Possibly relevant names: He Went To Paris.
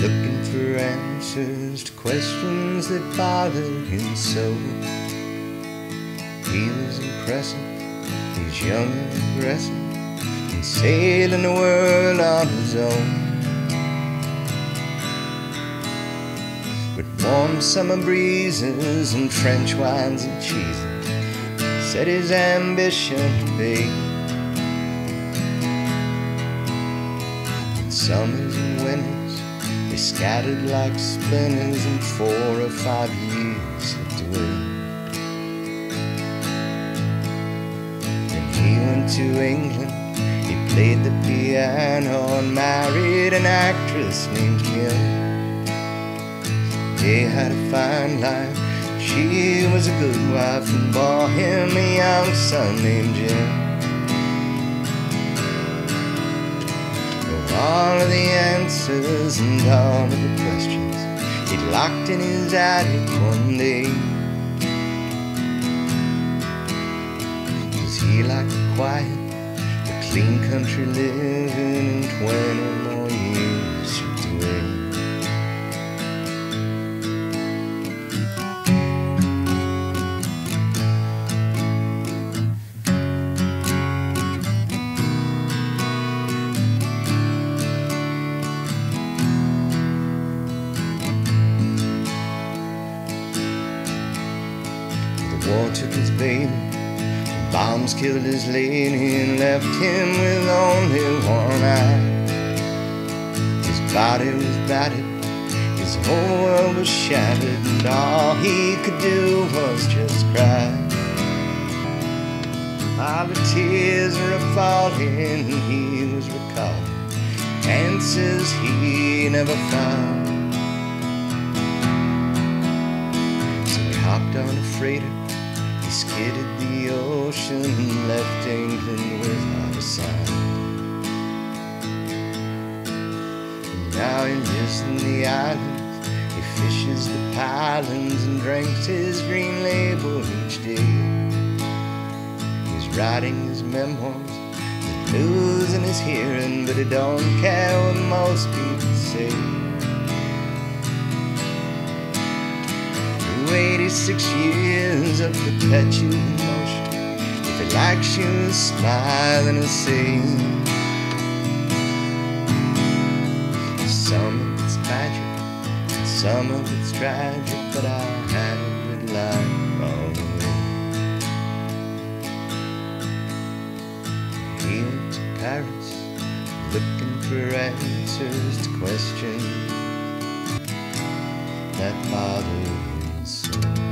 looking for answers to questions that bothered him so. He was impressive, he was young and aggressive, and sailing the world on his own. With warm summer breezes and French wines and cheeses, set his ambition to be. In summers and winters, they scattered like spinners, and 4 or 5 years slipped away. Then he went to England, he played the piano, and married an actress named Kim. They had a fine life, she was a good wife, and bore him a young son named Jim. For all of the answers and all of the questions, he locked in his attic one day. 'Cause he liked the quiet, the clean country living, and 20 more years slipped away. War took his baby, bombs killed his lady, and left him with only one eye. His body was battered, his whole world was shattered, and all he could do was just cry. While the tears were falling, he was recalling answers he never found. So he hopped on a freighter, he skidded the ocean and left England without a sound. And now he lives in the islands, he fishes the pylons, and drinks his green label each day. He's writing his memoirs, he's losing his hearing, but he don't care what most people say. 86 years of perpetual motion, if he likes you, smile and he'll say. Some of it's magic, some of it's tragic, but I had a good life all the way. He went to Paris, looking for answers to questions that bothered him so.